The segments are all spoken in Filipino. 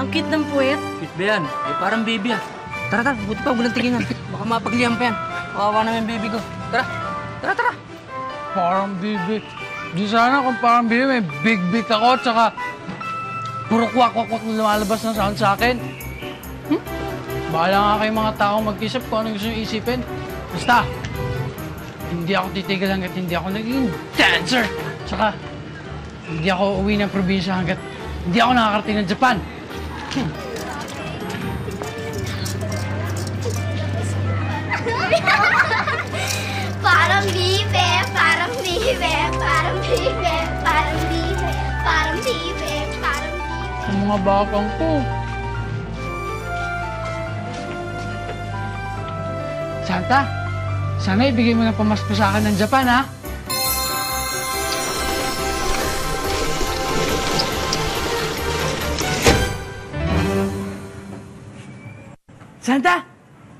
Ang cute ng puwet. Cute ba yan? Eh, parang baby ah. Tara, buti pa, huwag lang tinginan. Baka mapaglihan pa yan. Kawawa naman yung baby ko. Tara! Parang baby. Di sana kung parang baby, may big ako, tsaka puro kwak-kwak-kwak na lumalabas ng sound sa akin. Hmm? Bahala nga kayo mga tao mag-isip kung ano gusto nyo isipin. Basta, hindi ako titigil hanggat hindi ako naging dancer. Tsaka, hindi ako uwi ng probinsya hanggat hindi ako nakakarating ng Japan. Parang bibe, parang bibe, parang bibe, parang bibe, parang bibe, parang bibe. Ang mga bakang ko. Santa, sana ibigay mo ng pamasko sa akin ng Japan, ha? Santa,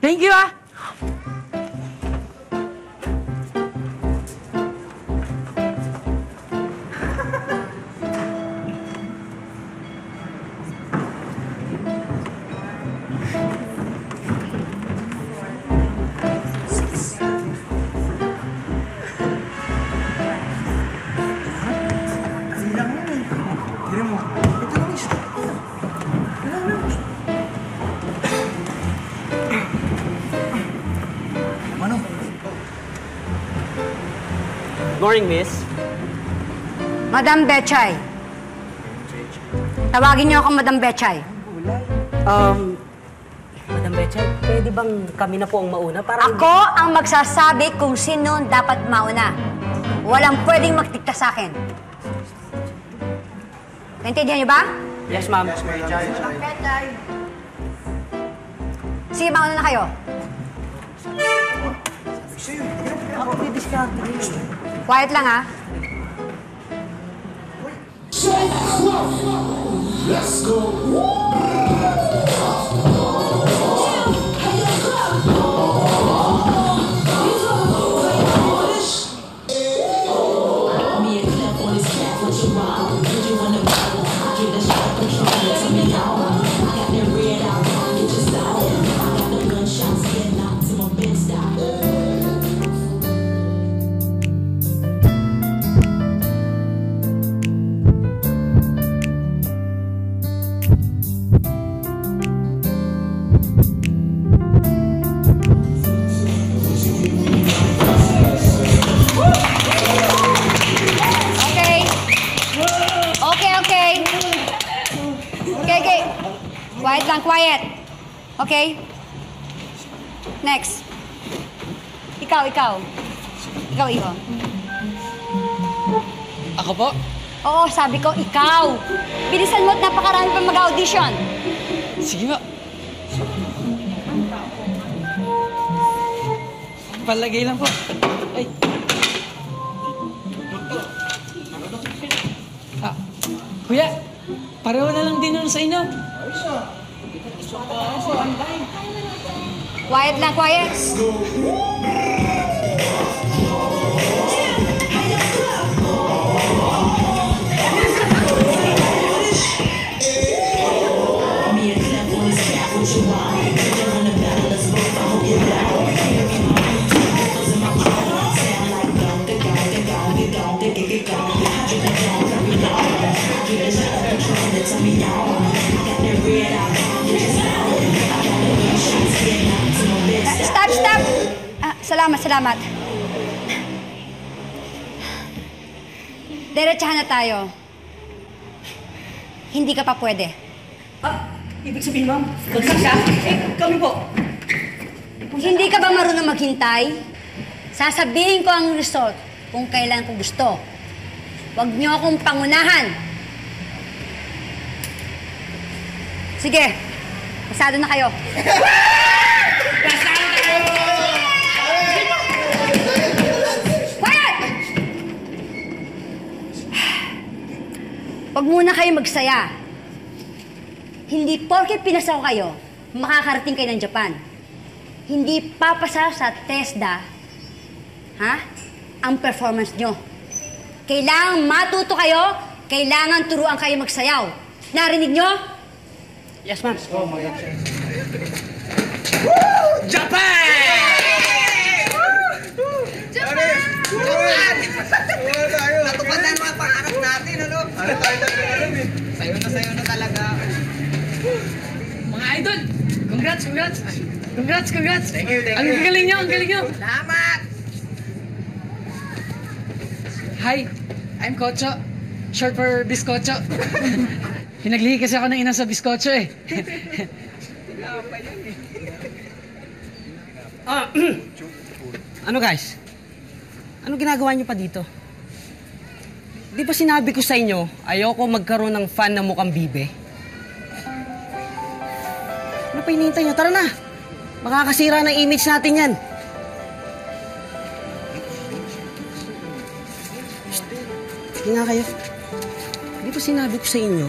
thank you, ha? Morning, Miss. Madam Betchay. Tawagin niyo ako Madam Betchay. Madam Betchay, pwede bang kami na po ang mauna? Para ako ang magsasabi kung sino dapat mauna. Walang pwedeng magdikta sa akin. Naintindihan niyo ba? Yes, ma'am. Madam Betchay. Sige, mauna na kayo. Ako didiskarte rin. Quiet lang, ha? Let's go! Quiet. Okay? Next. Ikaw. Ako po? Oo, sabi ko, ikaw. Bilisan mo at napakarami pa mag-audition. Sige ba? Palagay lang po. Ay. Ah, kuya, pareho na lang din nun sa inyo. Ayos ah. Quiet lang. Stop! Ah, salamat. Diretsahan na tayo. Hindi ka pa pwede. Ah, ibig sabihin, ma'am? Magsasya? Kami po. Hindi ka ba marunong maghintay? Sasabihin ko ang result kung kailan ko gusto. Huwag niyo akong pangunahan. Sige, pasado na kayo. Huwag muna kayo magsaya. Hindi porke pinasa ko kayo, makakarating kayo ng Japan. Hindi papasa sa TESDA, ha? Ang performance nyo. Kailangan matuto kayo, kailangan turuan kayo magsayaw. Narinig nyo? Yes, ma'am. Oh, my God. Japan! Japan! Japan! Natupad na yung mga pangarap natin, ano? Ano tayo nag-alam eh? Sayo na talaga. Mga idol, congrats, congrats! Congrats, congrats! Thank you, thank you. Ang galing nyo, ang galing nyo! Salamat! Hi, I'm Kocho. Short for Biskotso. Pinaglihi kasi ako ng ina sa Biskotso eh. Ano guys? Ano ginagawa niyo pa dito? Di ba sinabi ko sa inyo, ayoko magkaroon ng fan na mukhang bibe? Ano pa hinihintay niyo? Tara na! Makakasira ng image natin yan. Sige nga kayo. Di ba sinabi ko sa inyo,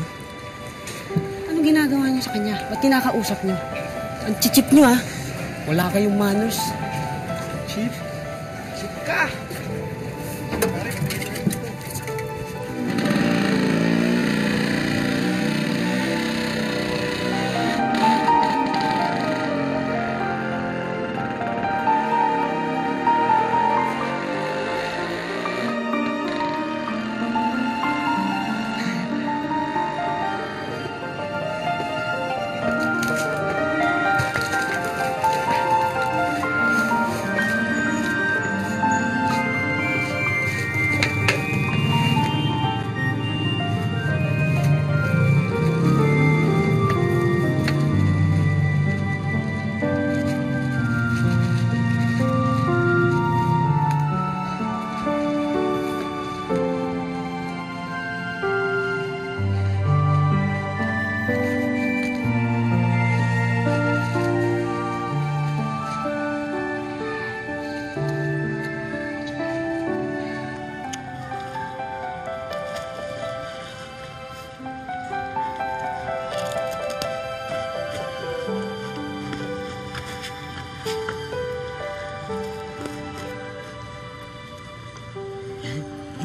anong ginagawa niyo sa kanya? Ba't kinakausap niyo? Ang chichip niyo, ha? Wala kayong manners. Chief? Chief ka!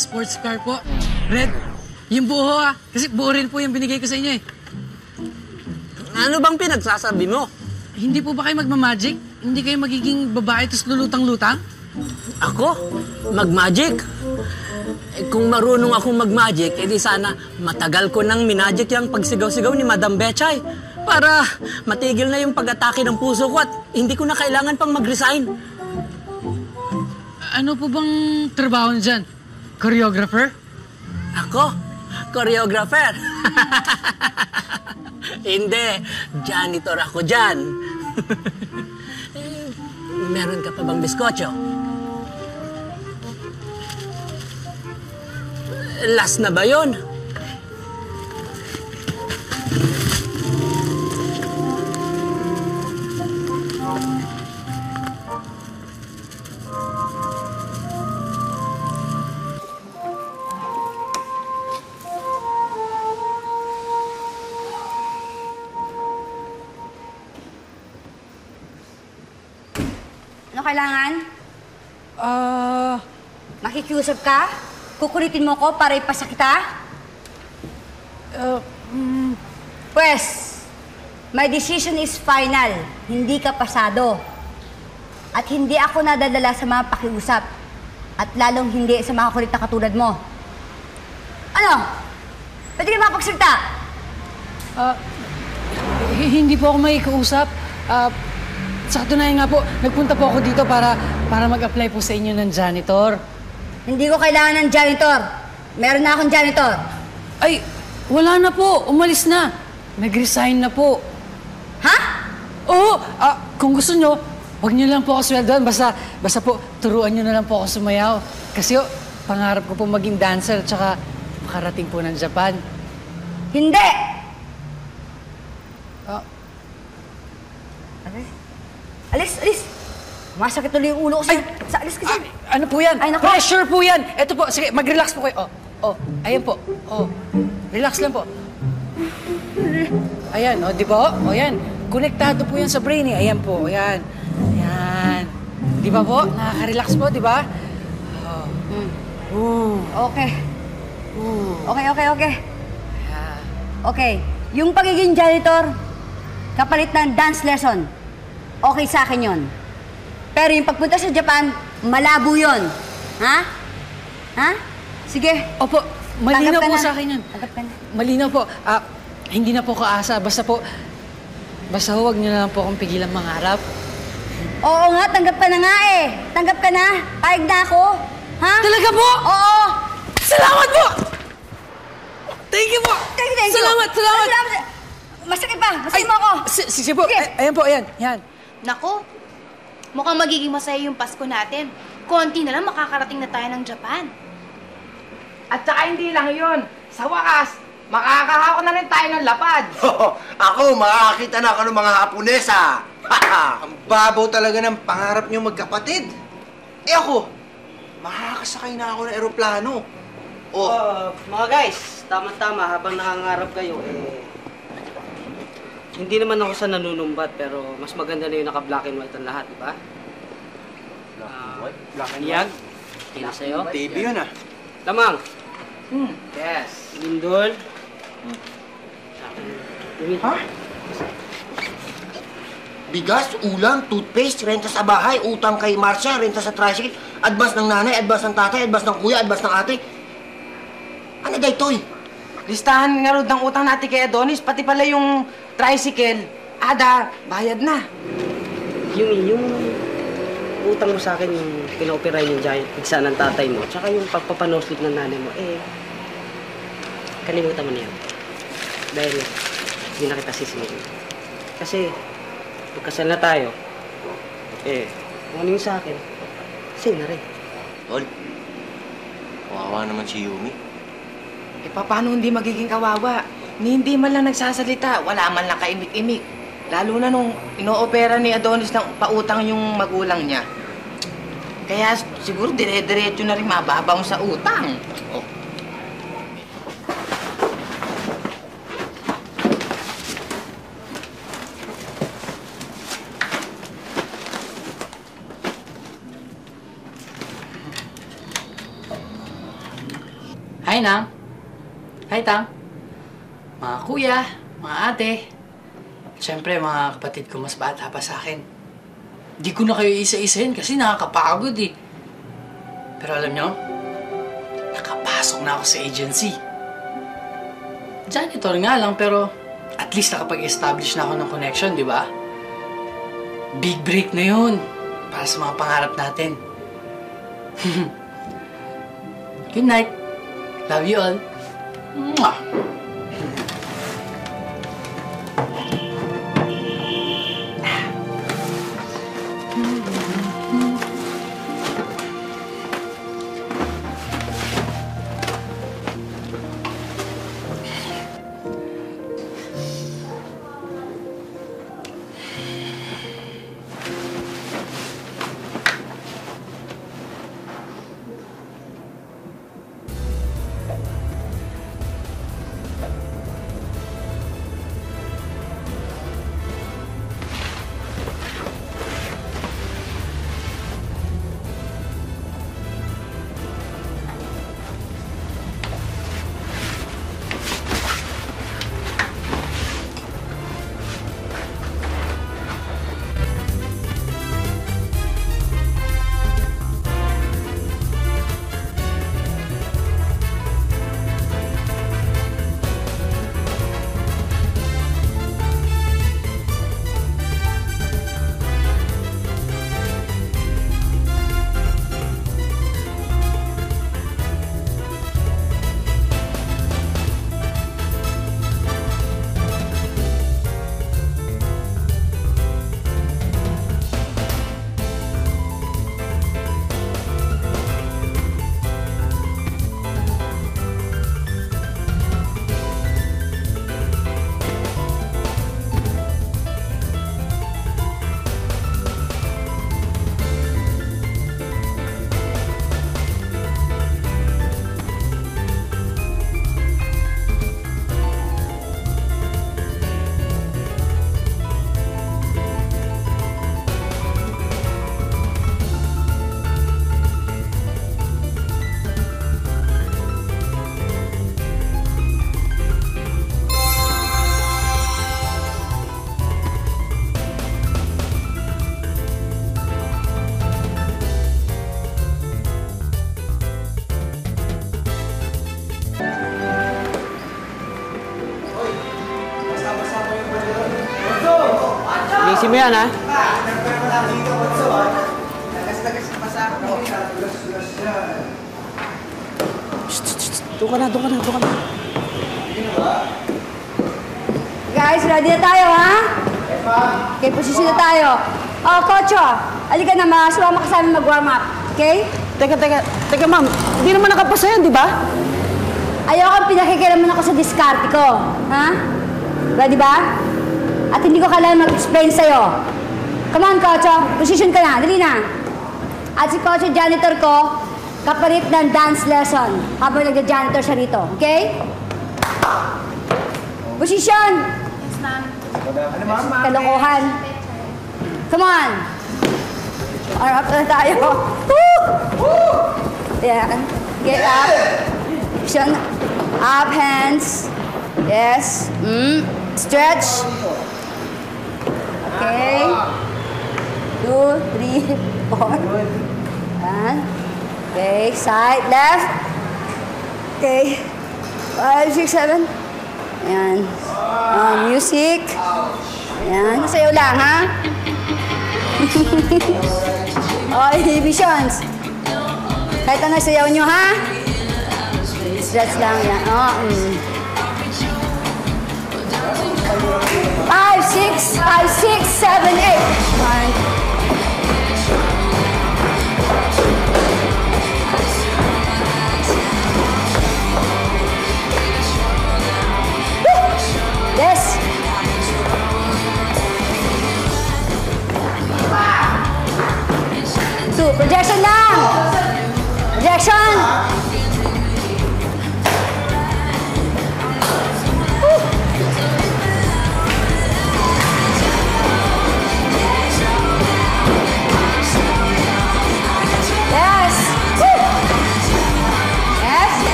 Sports car po. Red, yung buho ah. Kasi buo rin po yung binigay ko sa inyo eh. Ano bang pinagsasabi mo? Hindi po ba kayo magmamagic? Hindi kayo magiging babae tapos lulutang-lutang? Ako? Magmagic? Eh, kung marunong akong magmagic, edi sana matagal ko nang minagic yung pagsigaw-sigaw ni Madam Betchay para matigil na yung pag-atake ng puso ko at hindi ko na kailangan pang mag-resign. Ano po bang trabaho niyo dyan? Choreographer? Ako? Choreographer? Hindi. Janitor ako dyan. Meron ka pa bang biskotso? Last na ba yun? Kailangan? Makikiusap ka? Kukulitin mo ko para ipasa kita? Pues, my decision is final. Hindi ka pasado. At hindi ako nadadala sa mga pakiusap. At lalong hindi sa mga kulit na katulad mo. Ano? Pwede ka makapagsalita? Hindi po ako makikiusap. Tsaka doon nga po, nagpunta po ako dito para mag-apply po sa inyo ng janitor. Hindi ko kailangan ng janitor. Meron na akong janitor. Ay, wala na po. Umalis na. Nag-resign na po. Ha? Oo. Kung gusto nyo, huwag nyo lang po ako sweldoan. Basta po, turuan nyo na lang po ako sumayaw. Kasi pangarap ko po maging dancer tsaka makarating po ng Japan. Hindi! Aray? Alis! Alis! Masakit tuloy yung ulo ko sa'yo. Alis kasi. Ano po yan? Ay, pressure po yan. Eto po. Sige, mag-relax po kayo. Oh, ayan po. Oh, relax lang po. Ayan, oh, di ba? Oh, yan. Konektado po yan sa brain eh. Ayan po, ayan. Ayan. Di ba po? Nakaka-relax po, di ba? Oh. Okay. Okay. Ayan. Okay. Yung pagiging janitor, kapalit ng dance lesson, okay sa akin yon. Pero yung pagpunta sa Japan, malabo yon. Ha? Ha? Sige. Opo, malinaw po sa akin yun. Tanggap ka na. Malinaw po. Hindi na po kaasa. Basta huwag niyo na lang po akong pigilan mangarap. Oo nga, tanggap ka na nga eh. Tanggap ka na. Payag na ako. Ha? Talaga po? Oo. Salamat po! Thank you po! Thank you. Salamat. Masakit pa. Masakit mo ako. Sige po. Ayan po, ayan. Yan. Naku, mukhang magiging masaya yung Pasko natin. Konti na lang makakarating na tayo ng Japan. At saka hindi lang yun. Sa wakas, makakahawak na rin tayo ng lapad. Ako, makakakita na ako ng mga Haponesa. Ang babaw talaga ng pangarap niyo magkapatid. Eh ako, makakasakay na ako ng eroplano. Oh. Mga guys, tama-tama habang nangangarap kayo, eh... Hindi naman ako sa nanunumbat, pero mas maganda na yung naka-black and white ang lahat, di ba? Black and white? Kina sa'yo? TV yun ah. Lamang! Yes. Lindor. Ha? Bigas, ulam, toothpaste, renta sa bahay, utang kay Marcia, renta sa tricycle, advance ng nanay, advance ng tatay, advance ng kuya, advance ng ate. Ano day, Toy? Listahan nga rin ng utang natin kay Adonis, pati pala yung tricycle. Ada, bayad na. Yung utang mo sa akin yung pinaopera yung giant pigsa ng tatay mo, tsaka yung pagpapanoslit ng nanay mo, eh, kalimutan mo na yan. Dahil hindi na kita sisingin. Kasi, pagkasal na tayo, eh, kung ano yung sa akin, kasi na rin. Tol, kawawa naman si Yumi. Eh, paano hindi magiging kawawa? Ni hindi man lang nagsasalita, wala man lang kaimik-imik. Lalo na nung inoopera ni Adonis ng pautang yung magulang niya. Kaya siguro dire-diretso na rin mababaw sa utang. Oh. Hi, Nang. Hi, Tang. Mga kuya, mga ate. Siyempre, mga kapatid ko mas bata pa sa akin. Di ko na kayo isa-isahin kasi nakakapagod eh. Pero alam nyo, nakapasok na ako sa agency. Janitor nga lang, pero at least nakapag-establish na ako ng connection, di ba? Big break na yun para sa mga pangarap natin. Good night. Love you all. Mwah! Alisin mo yan, ha? Doon ka na. Guys, ready na tayo, ha? Okay, posisyon na tayo. Oh, Kocho, halika na, sumama ka sa amin mag-warm up. Okay? Teka, ma'am. Hindi naman nakapasa yan, di ba? Ayoko, pinakikailaman ako sa diskarte ko. Ha? Ready ba? At hindi ko kailangan mag-explain sa'yo. Come on, Kocho. Position ka na. Dali na. At si Kocho, janitor ko, kapalit ng dance lesson habang nag-janitor siya rito. Okay? Position! Yes, ma'am. Ano, ma'am? Kalokohan. Come on! Arm up na tayo. Woo! Yeah. Get up. Position. Up, hands. Yes. Stretch. Okay. 2, 3, 4. Okay. Side, left. Okay. 5, 6, 7. Ayan. Music. Ayan. Sayo lang, ha? Okay, visions. Kahit ano sayaw nyo, ha? Stretch lang yan. 5, 6, 7, 8. 1. Yes. Two. Projection lang. Projection.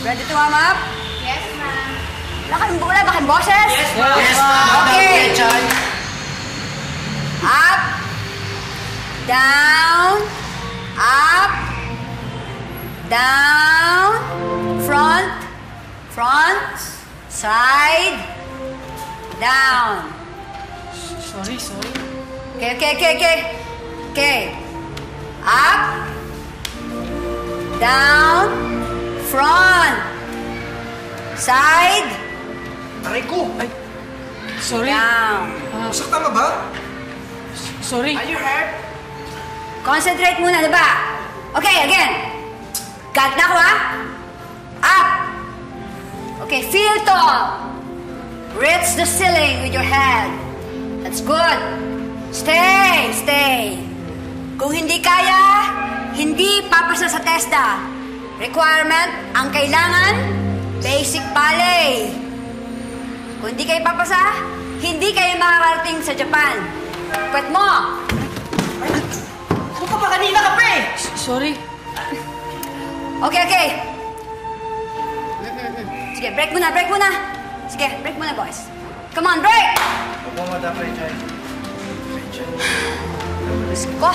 Ready to warm up? Yes, ma'am. Lakan boses? Yes, ma'am. Okay. Up. Down. Up. Down. Front. Front. Side. Down. Sorry. Okay. Up. Down. Front. Side. Aray ko. Ay. Sorry. Down. Sakta ka ba? Sorry. Are you hurt? Concentrate muna, diba? Okay, again. Cut na ko, ha? Up. Okay, feel tall. Reach the ceiling with your head. That's good. Stay. Kung hindi kaya, hindi papasa sa TESDA. Requirement, ang kailangan, basic ballet. Kung hindi kayo papasa, hindi kayo makakarating sa Japan. Pwet mo! Ano ka ba kanina ka, pre? Sorry. Okay. Sige, break muna. Sige, break muna, boys. Come on, break! Huwag mo mata, Betchay. Risk ko.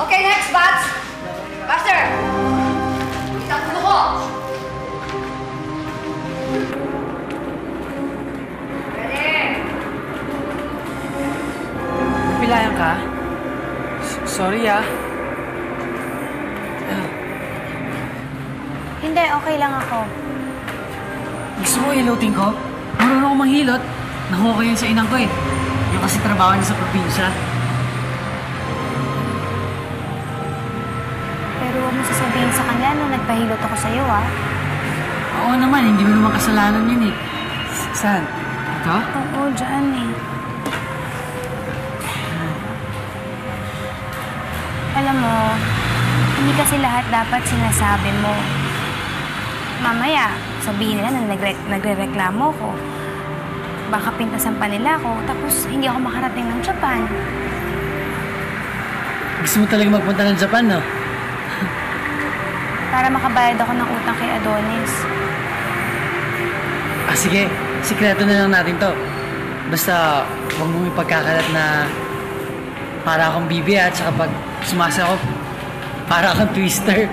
Okay, next, bats. Faster! Isang buko! Ready! Pilayan ka? Sorry, ah. Hindi, okay lang ako. Gusto mo hilotin ko? Marunong ako manghilot. Nakuha ko yun sa inang ko, eh. Yung kasi trabaho niya sa probinsya. Sasabihin sa kanya na nagpahilot ako sa'yo, ah. Oo naman, hindi mo naman kasalanan yun, eh. Saan? Ito? Oo, dyan, eh. Alam mo, hindi kasi lahat dapat sinasabi mo. Mamaya, sabihin nila na nagre-reklamo ko. Baka pintasan pa nila ako, tapos hindi ako makarating ng Japan. Gusto mo talaga magpunta ng Japan, no? para makabayad ako ng utang kay Adonis. Ah, sige. Sikreto na lang natin to. Basta huwag mo may pagkakalat na para akong bibi at saka pag sumasa ako, para akong twister.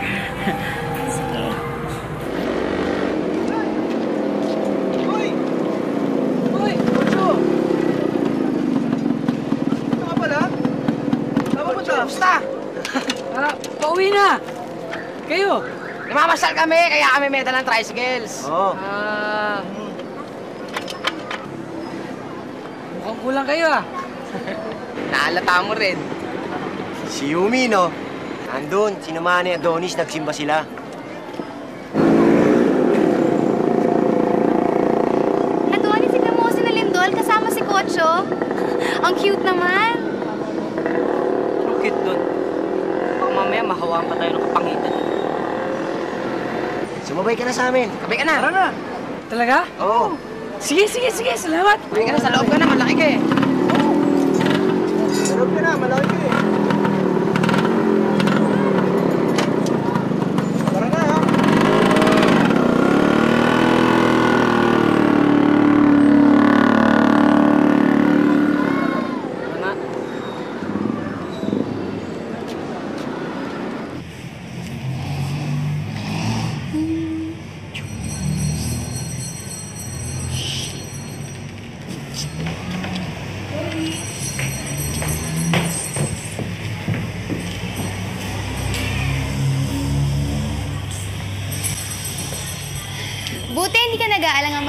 Pauwi na! Kayo! Namamasal kami, kaya kami may dalang tricycles. Oo. Mukhang kulang kayo ah. Naalata mo rin. Si Yumi, no? Nandun, sinamahan ni Adonis, nagsimba sila. Adonis, si Pimosin na Lindor, kasama si Kocho. Ang cute naman. Ang cute dun. Mamaya, mahawaan pa tayo ng kapangitan. Sumabay ka na sa amin. Kabay ka na. Tara na. Talaga? Oo. Sige, sige, sige. Salamat. Kabay ka na. Sa loob ka na. Malaki ka eh. Oo. Sa loob ka na. Malaki ka eh. Tara na, ha?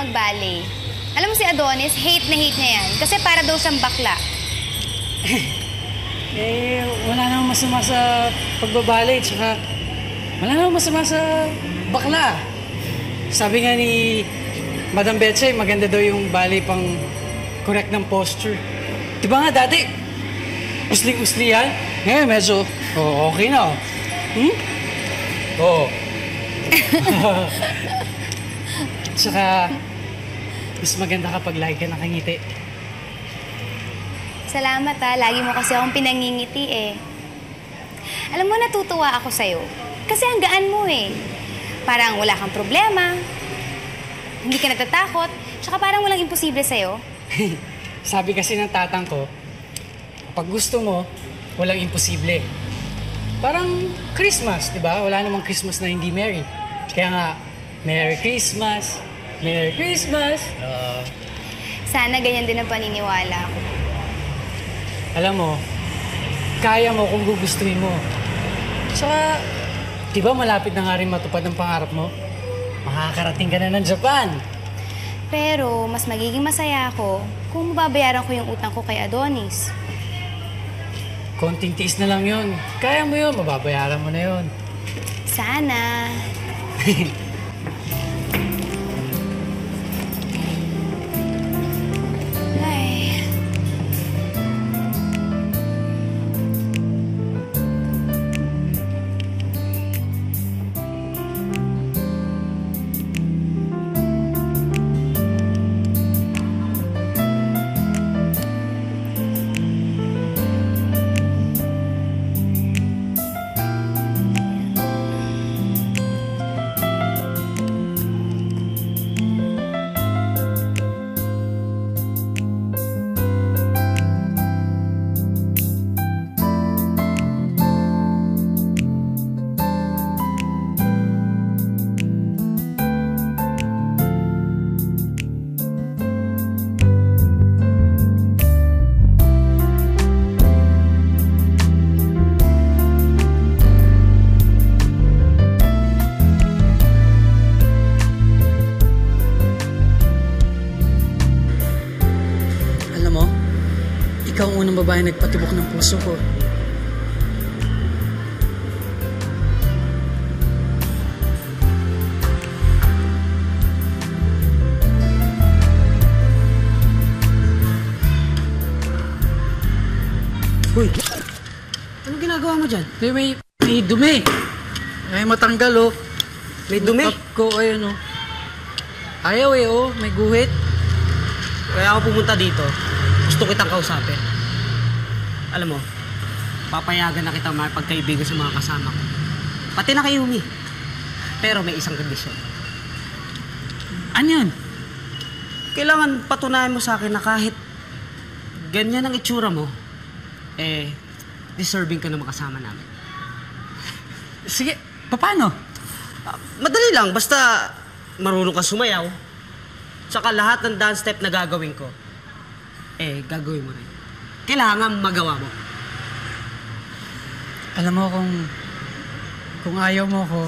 Ballet. Alam mo si Adonis, hate na hate niya yan. Kasi para daw siyang bakla. Eh, wala namang masama sa pagbaballet. Tsaka, wala namang masama sa bakla. Sabi nga ni Madam Betchay, maganda daw yung ballet pang correct ng posture. Diba nga dati, usli-usli yan? Ngayon medyo, oh, okay na. Hmm? Oo. Tsaka, mas maganda kapag lagi ka nakangiti. Salamat ha. Lagi mo kasi akong pinangingiti eh. Alam mo, natutuwa ako sa'yo. Kasi ang gaan mo eh. Parang wala kang problema. Hindi ka natatakot. Tsaka parang walang imposible sa'yo. Sabi kasi ng tatang ko, pag gusto mo, walang imposible. Parang Christmas, di ba? Wala namang Christmas na hindi merry. Kaya nga, Merry Christmas! Merry Christmas! Sana ganyan din ang paniniwala ko. Alam mo, kaya mo kung gugustuhin mo. Tsaka, di ba malapit na nga rin matupad ang pangarap mo? Makakarating ka na ng Japan! Pero, mas magiging masaya ako kung babayaran ko yung utang ko kay Adonis. Konting tiis na lang yun. Kaya mo yun, mababayaran mo na yun. Sana! Ikaw ang unang babae nagpatibok ng puso ko. Uy! Anong ginagawa mo dyan? May dumi! Ay, matanggal oh. May dumi? Makap ko, ayun oh. Ayaw eh oh, may guhit. Kaya ako pumunta dito. Gusto kitang kausapin. Alam mo, papayagan na kitang makipagkaibigan sa mga kasama ko. Pati na kay Yumi. Pero may isang kondisyon. Ano yun? Kailangan patunayan mo sa akin na kahit ganyan ang itsura mo, eh, deserving ka na makasama namin. Sige, paano? Madali lang, basta marunong ka sumayaw, tsaka lahat ng dance step na gagawin ko, eh, gagawin mo rin. Kailangan magawa mo. Alam mo kung ayaw mo ko,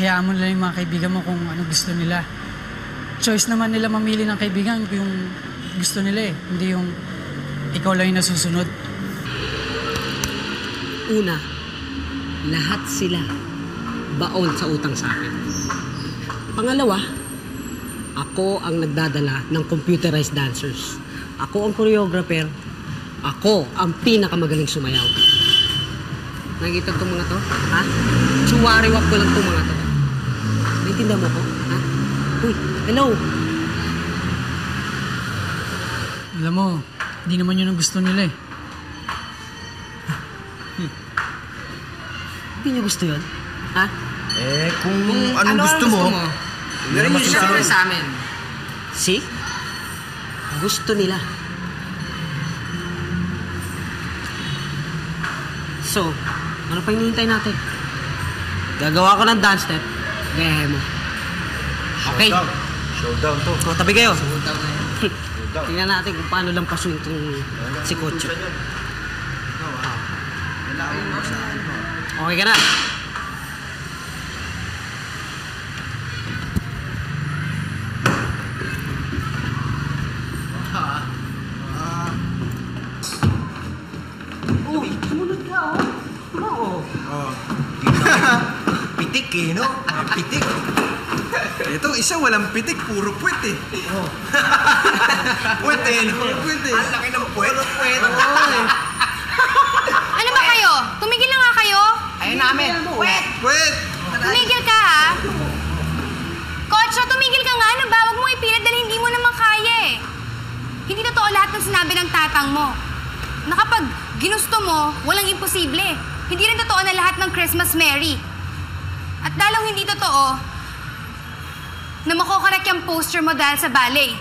hayaan mo lang yung mga kaibigan mo kung ano gusto nila. Choice naman nila mamili ng kaibigan kung yung gusto nila eh. Hindi yung ikaw lang yung nasusunod. Una, lahat sila baon sa utang sa akin. Pangalawa, ako ang nagdadala ng computerized dancers. Ako ang choreographer. Ako ang pinakamagaling sumayaw. Nakikita itong mga to? Ha? Tsuwariwak ko lang itong mga to. Naintindihan mo ko? Ha? Uy, hello! Alam mo, hindi naman yun ang gusto nila eh. Hindi niya gusto yun? Ha? Eh, kung anong gusto mo... Ganun yung sinabi sa amin. See? Gusto nila. So, ano pa hinihintay natin? Gagawa ko ng dance step. Gayahin mo. Okay. Showdown to. O, tabi kayo. Showdown na yan. Tingnan natin kung paano lang pasun itong si Kocho. Okay ka na. Uy, sumunod ka oh. Oo. Oh. Pitik eh, no? Pitik. Itong isa walang pitik, puro puwet eh. Oh. Puwet eh, no? Puwet eh. Ang laki ng puwet. Puro puwet. Ano ba kayo? Tumigil na nga kayo. Ayun namin. Puwet. Puwet. Tumigil ka ha? Kocho, tumigil ka nga. Ano ba? Huwag mong ipilit dahil hindi mo naman kaya eh. Hindi totoo lahat ng sinabi ng tatang mo. Nakapag ginusto mo, walang imposible. Hindi rin totoo na lahat ng Christmas Merry. At dalang hindi totoo na makukorek yung poster mo dahil sa ballet.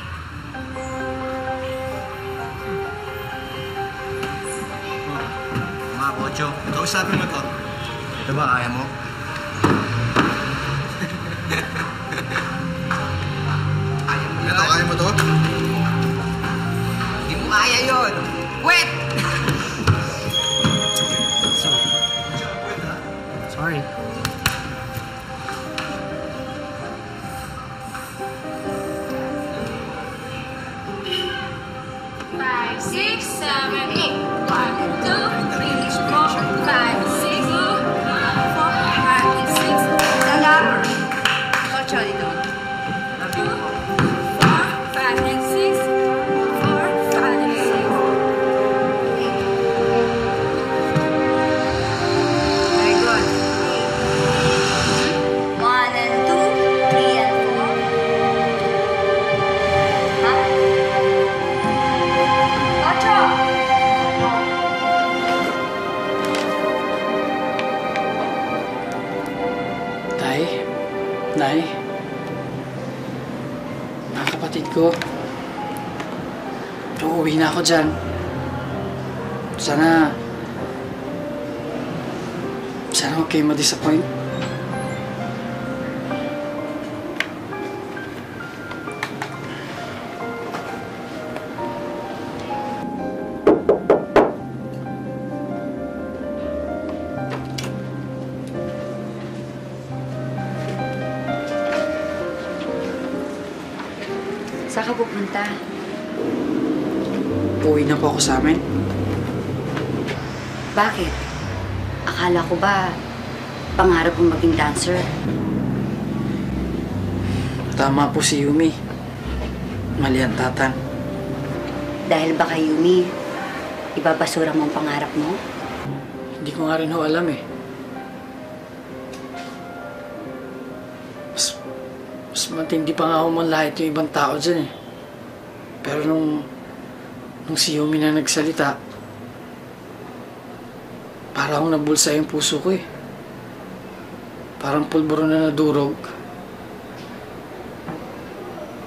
Mga Kocho, kausapin mo to. Ito ba kaya mo? Ito kaya mo to? Hindi mo kaya yun. Wait! Sorry. Diyan. Sana okay ma-disappoint. Saan ka pupunta? Uuwi na po ako sa amin. Bakit? Akala ko ba pangarap mong maging dancer? Tama po si Yumi. Mali ang tatang. Dahil ba kay Yumi, ibabasura mo ang pangarap mo? Hindi ko nga rin ho alam eh. Mas matindi pa nga ako manlahit yung ibang tao dyan eh. Pero nung si Yumi na nagsalita, para akong nabulsa yung puso ko eh. Parang pulburo na nadurog.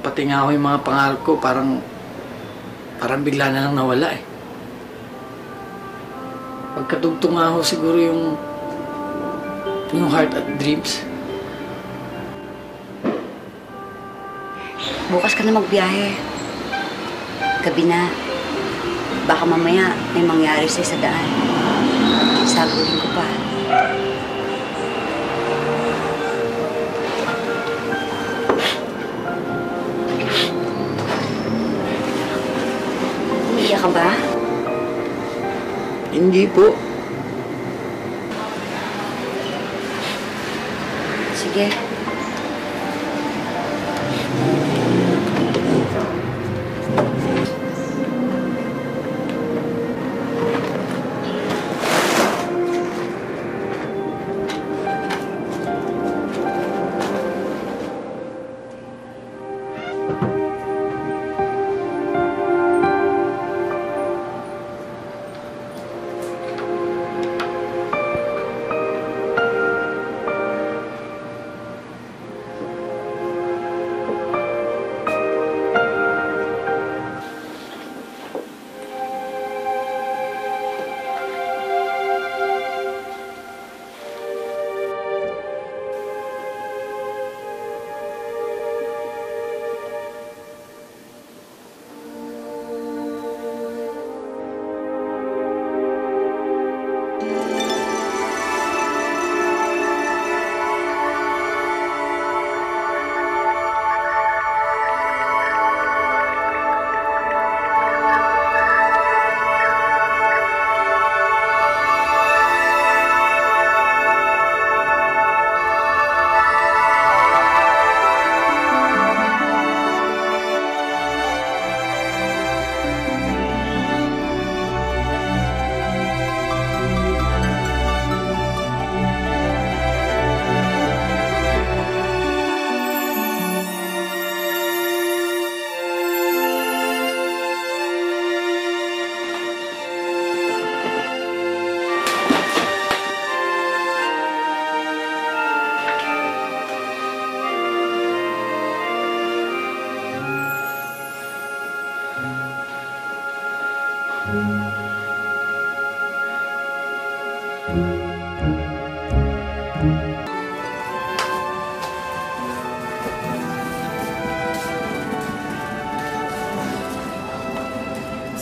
Pati nga ako yung mga pangarap ko, parang bigla na lang nawala eh. Pagkatugtong nga ako siguro yung heart at dreams. Bukas ka na magbiyahe. Gabi na. Baka mamaya may mangyari sa daan. Sagutin ko pa. Umiiyak ka ba? Hindi po. Sige.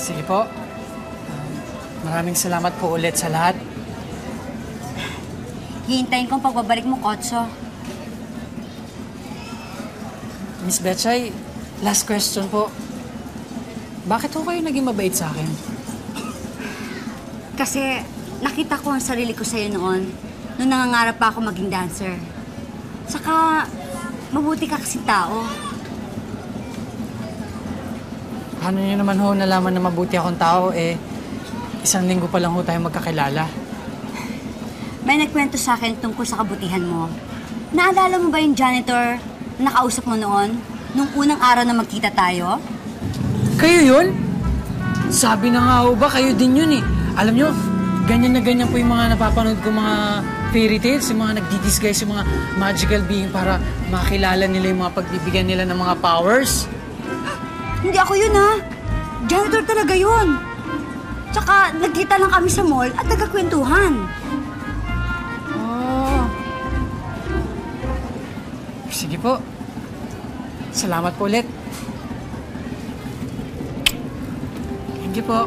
Sige po. Maraming salamat po ulit sa lahat. Hihintayin kong pagbabalik mo, Kocho. Miss Betchay, last question po. Bakit ho kayo naging mabait sa akin? Kasi nakita ko ang sarili ko sa'yo noon nung nangangarap pa ako maging dancer. Saka, mabuti ka kasing tao. Paano nyo naman ho nalaman na mabuti akong tao, eh, isang linggo pa lang ho tayo magkakilala. May nagkwento sa akin tungkol sa kabutihan mo. Naalala mo ba yung janitor na nakausap mo noon nung unang araw na magkita tayo? Kayo yun? Sabi na nga ho ba, kayo din yun eh. Alam nyo, ganyan na ganyan po yung mga napapanood ko mga fairy tales, yung mga nagdi-disguise, yung mga magical being para makilala nila yung mga pagbibigyan nila ng mga powers. Hindi ako yun ha. Janitor talaga yun. Tsaka nagkita lang kami sa mall at nagkakwentuhan. Oh. Sige po. Salamat po ulit. Thank you po.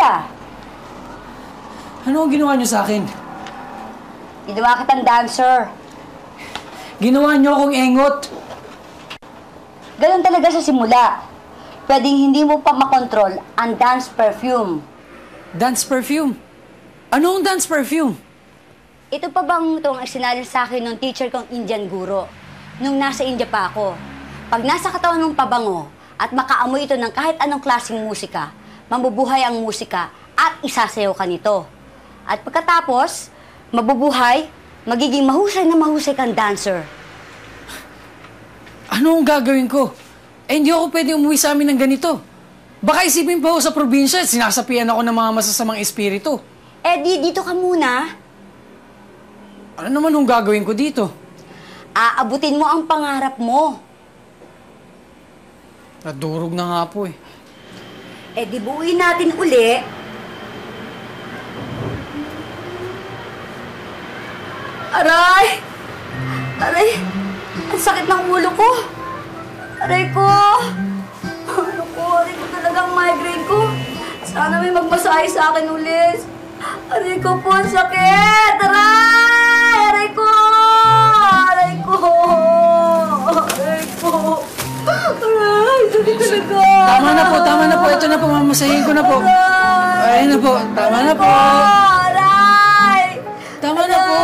kilala. Ano ang ginawa niyo sa akin? Ginawa kitang dancer. Ginawa niyo akong engot. Ganun talaga sa simula. Pwedeng hindi mo pa makontrol ang dance perfume. Dance perfume? Anong dance perfume? Ito pa bang itong isinalin sa akin ng teacher kong Indian guro nung nasa India pa ako. Pag nasa katawan ng pabango at makaamoy ito ng kahit anong klaseng musika, mabubuhay ang musika at isasayaw ka nito. At pagkatapos, mabubuhay, magiging mahusay na mahusay kang dancer. Anong gagawin ko? Eh, hindi ako pwede umuwi sa amin ng ganito. Baka isipin pa ako sa probinsya at sinasapian ako ng mga masasamang espiritu. Eh, dito ka muna. Ano naman ang gagawin ko dito? Aabutin mo ang pangarap mo. Nadurog na nga po eh. Eh, di buuin natin uli. Aray! Aray! Ang sakit ng ulo ko! Aray ko! Ulo ko! Aray ko talagang migraine ko! Sana may magmasahe sa akin ulit! Aray ko po! Ang sakit! Aray! Aray ko! Aray ko! Aray ko! Aray! Sabi talaga! Tama na po! Tama na po! Ito na po! Mamasahin ko na po! Aray na po! Tama na po! Aray! Tama na po!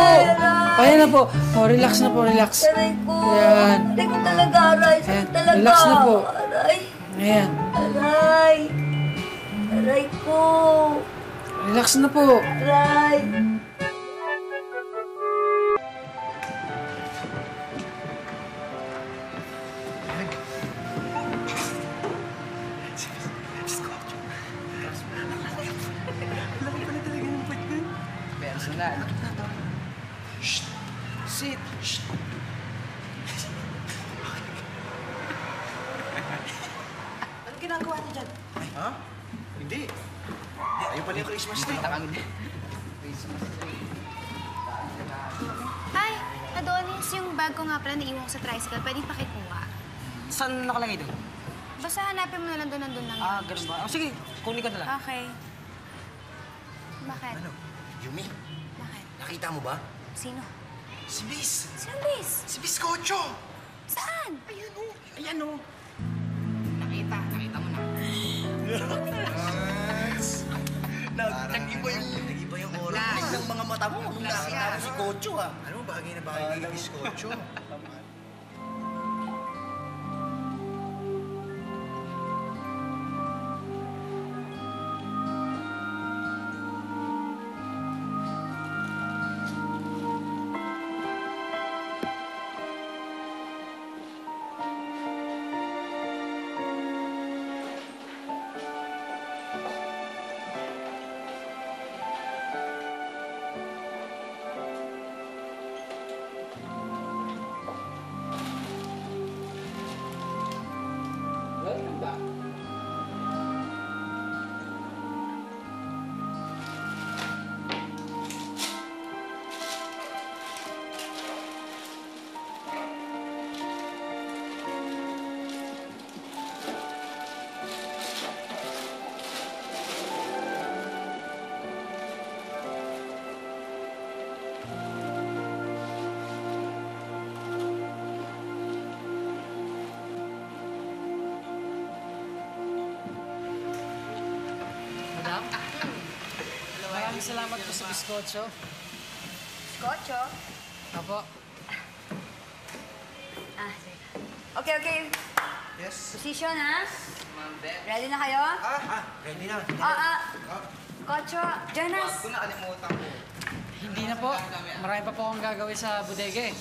Ayan na po! O, relax na po! Relax! Aray ko! Ayan! Aray ko talaga! Aray! Sabi talaga! Relax na po! Aray! Ayan! Aray! Aray ko! Relax na po! Aray! Hi! Adonis, yung bag ko nga pala naiwan ko sa tricycle, pwedeng pakikuha. Saan nakalagay doon? Basta hanapin mo na lang doon, nandun lang yun. Ah, ganun ba? Oh, sige, kunin ka na lang. Okay. Bakit? Ano? Yumi? Bakit? Nakita mo ba? Sino? Si Bis! Sino Bis? Si Biskotso! Saan? Ayan o! Ayan o! Nakita, nakita mo na. Nag-iba yung... Nag-iba yung oras ng mga mata mo. Nakita mo si Kocho, ha? Ano ba? Bagay na bagay kay Biskotso. Salamat po sa Biskotso. Biskotso? Apo. Okay, okay. Yes. Position, ha? Ready na kayo? Ready na. Kocho, Jonas. Huwag ko nakalimutan ko. Hindi na po. Marami pa po akong gagawin sa bodega eh.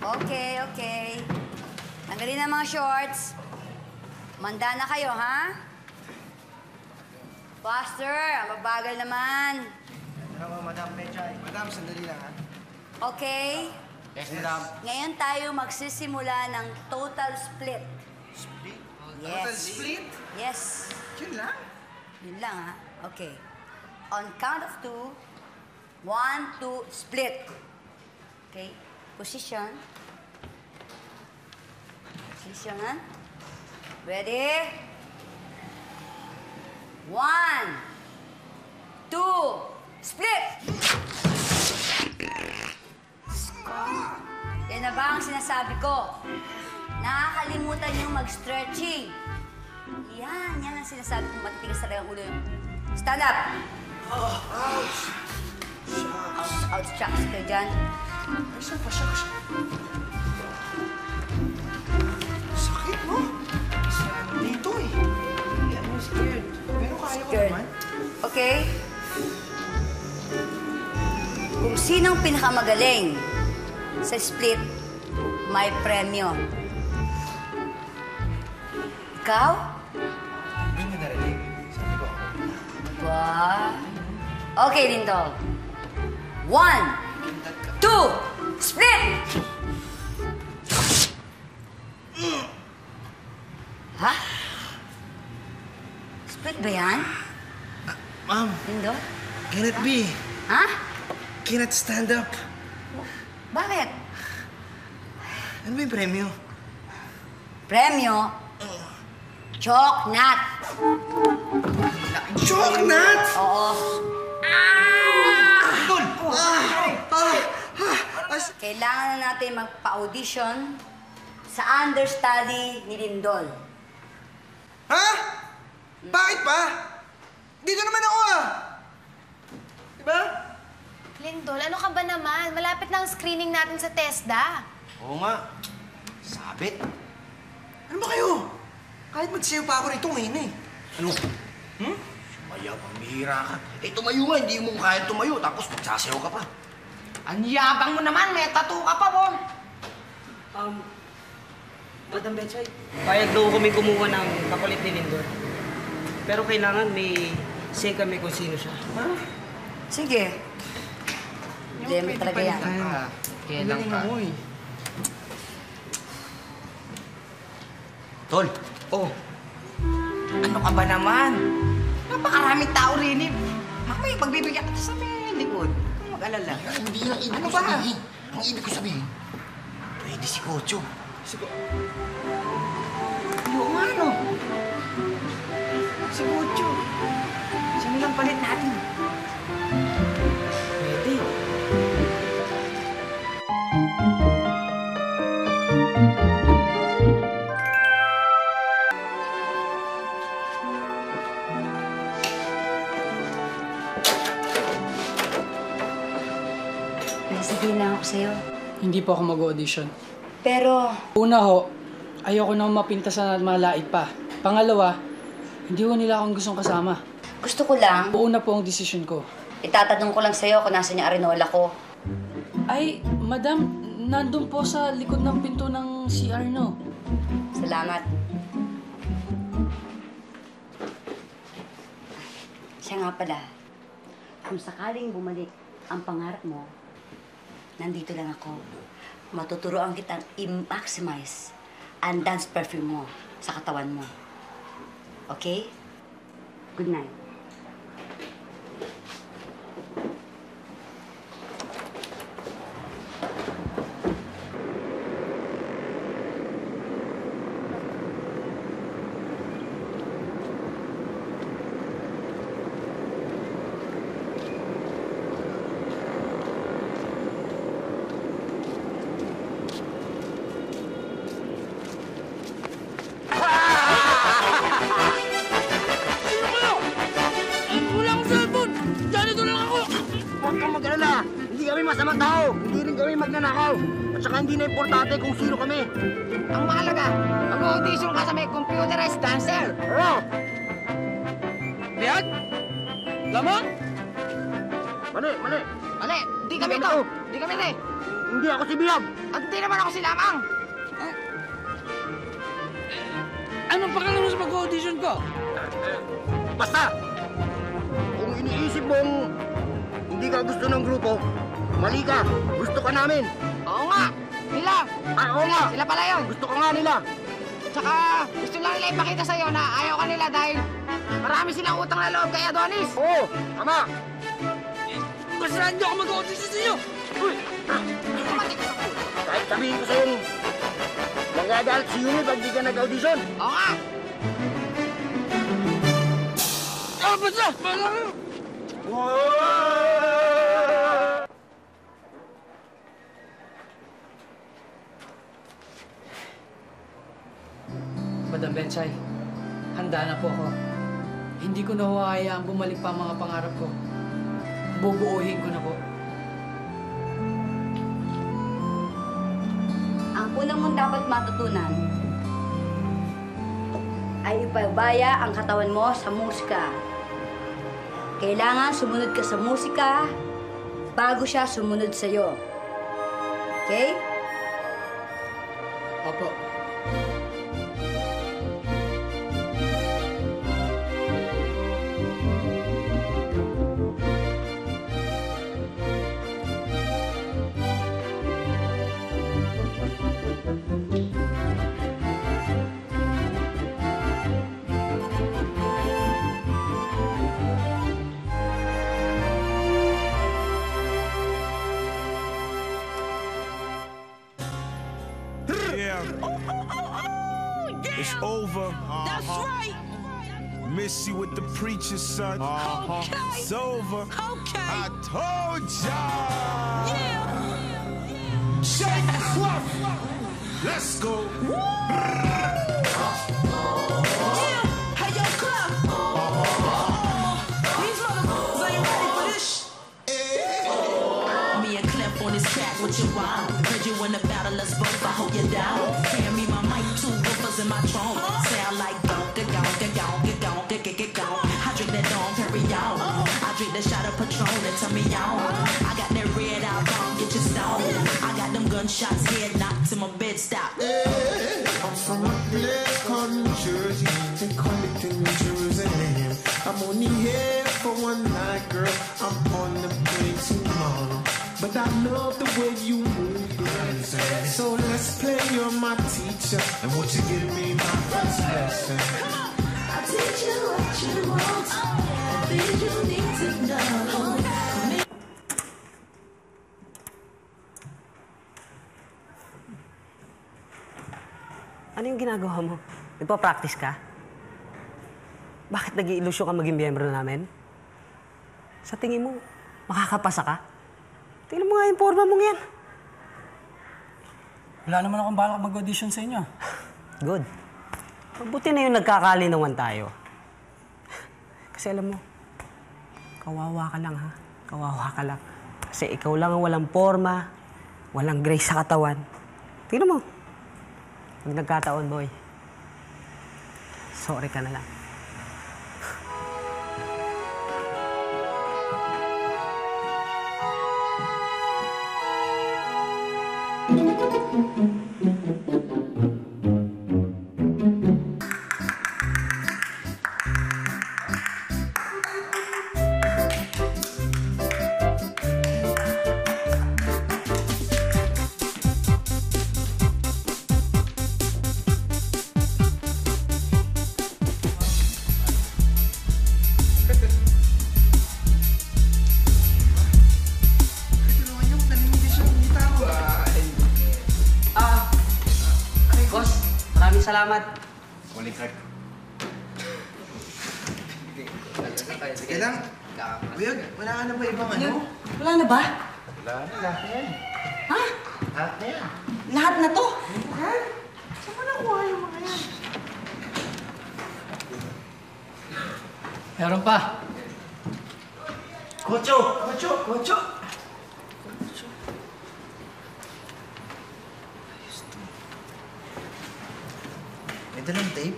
Okay, okay. Tanggalin na mga shorts. Manda na kayo, ha? Faster! Ang babagal naman. Hello, Madam Betchay. Madam, sandali lang, ha? Okay. Yes, Madam. Ngayon tayo magsisimula ng total split. Split? Yes. Total split? Yes. Yun lang? Yun lang, ha? Okay. On count of two, 1, 2, split. Okay? Position. Position, ha? Ready? 1, Split! Yan na ba ang sinasabi ko? Nakakalimutan niyong mag-stretching. Yan, yan ang sinasabi kong matitigas talaga ang ulo yun. Stand up! Oh, ouch! Shucks! Ouch, shucks kayo dyan. Ay, siya pa, shucks. Sakit, no? Sakit dito eh. Hindi ako scared. Pero kaya ko naman. Okay? Kung sinong pinakamagaling sa split, may premyo. Ikaw? Hindi nga narinig. Sabi ko ako. Diba? Okay, Lindor. 1, 2, split! Ha? Split ba yan? Ma'am. Lindor? Can it be? Ha? Can it stand up? Bakit? Ano ba yung premyo? Premyo? Choknat! Choknat? Oo. Kailangan na natin magpa-audition sa understudy ni Lindol. Ha? Bakit pa? Dito naman ako ah! Diba? Lindol, ano ka ba naman? Malapit na ang screening natin sa TESDA. Oo nga. Sabit. Ano ba kayo? Kahit magsayo pa ako rito ngayon eh. Ano? Hmm? Sumaya pang bihira ka. Eh, tumayo nga. Hindi mo kaya tumayo. Tapos magsasayo ka pa. Ang yabang mo naman. May tattoo ka pa, Bon. Madam Betchay, bayad daw kami kumuha ng kapalit ni Lindor. Pero kailangan may say kami kung sino siya. Ha? Sige. Demi talaga yan. Kailang ka. Tol. Oh, ano ka ba naman? Napakaraming tao rin eh. Mamay, pagbibigyan ka sa may likod. Huwag mag-alala. Hindi yung ibig ko sabihin. Ang ibig ko sabihin, pwede si Kocho. Yung ano? Si Kocho. Saan nilang palit natin? Pwede. Sabihin lang ako sa'yo. Hindi po ako mag-audition. Pero... Una ho, ayoko na mapintas na malait pa. Pangalawa, hindi ho nila akong gustong kasama. Gusto ko lang... Una po ang desisyon ko. Itatanong ko lang sa'yo kung nasan yung arenola ko. Ay, madam, nandun po sa likod ng pinto ng CR, no? Salamat. Siya nga pala, kung sakaling bumalik ang pangarap mo, nandito lang ako. Matuturoan kitang i-maximize ang dance perfume mo sa katawan mo. Okay? Good night. Importante kung sino kami. Ang mahalaga, mag-audition ka sa may computerized dancer. Rock! Liag? Lamang? Mali, mali. Mali, di kami ito. Di kami ito. Hindi ako si Biyab. At hindi naman ako si Lamang. Anong pakalam mo sa mag-audition ko? Basta, kung iniisip mong hindi ka gusto ng grupo, mali ka. Gusto ka namin. Oo nga. Nila! Oo nga! Sila pala yun! Gusto ko nga nila! Tsaka gusto lang nila ipakita sa'yo na ayaw ka nila dahil marami silang utang na loob kay Adonis! Oo! Tama! Masalahan niyo ako mag-audition sa'yo! Uy! Kahit sabihin ko sa'yo, mag-adalt si Yumi pag di ka nag-audition! Oo nga! Ah! Basta! Basta! Wow! Betchay, handa na po ako. Hindi ko na hahayaang bumalik pa ang mga pangarap ko. Bubuuhin ko na po. Ang unang mong dapat matutunan ay ipabaya ang katawan mo sa musika. Kailangan sumunod ka sa musika bago siya sumunod sa'yo. Okay? Opo. It's over. That's right. Miss you with the preacher's son. Okay. It's over. Okay. I told y'all. Yeah. Shake the fluff. Let's go. Woo. Yeah. Hey, yo, club. These motherfuckers ain't ready for this. Me and Clef on this track. What you want? Heard you in the battle. Let's both. I hope you down. Hand me my mic too. In my trunk, sound like don't, I drink that dong, hurry on. I drink that shot of Patron and tell me on. I got that red eye bomb, get your stone. I got them gunshots, head knocked to my bed, stop. I'm from a place called New Jersey, they call it the New Jerusalem. I'm only here for one night, girl, I'm on the plane tomorrow. But I love the way you move, girl. So let's play, you're my teacher. And won't you give me my first lesson? I'll teach you what you want. And things you need to know. Ano yung ginagawa mo? Nagpa-practice ka? Bakit nag-iilusyo ka maging miyembro namin? Sa tingin mo, makakapasa ka? Tingnan mo nga yung forma mong yan. Wala naman akong balak mag-audition sa inyo. Good. Mabuti na yung nagkakalinawan tayo. Kasi alam mo, kawawa ka lang ha. Kawawa ka lang. Kasi ikaw lang ang walang forma, walang grace sa katawan. Tingnan mo. Pag nagkataon, boy, sorry ka na lang. Salamat. Uling card. Sige lang. Uyog, wala ka na ba ibang ano? Wala na ba? Wala na. Lahat na yan. Ha? Lahat na yan. Lahat na to? Ha? Saan mo nakuha yung mga yan? Meron pa. Kocho! Kocho! Kocho! Ito lang, tape.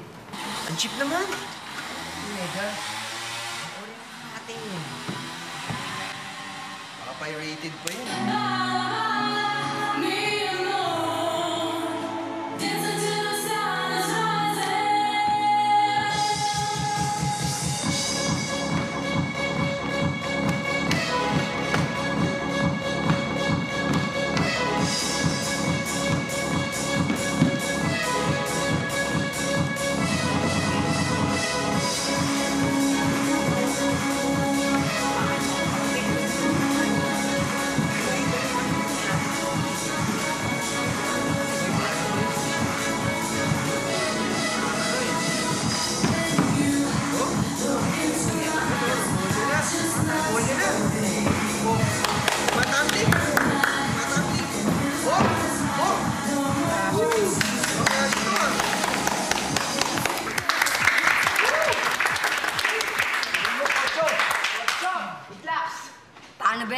Ang cheap naman. Mega. Ang uri ng ating yun. Baka pirated po yun.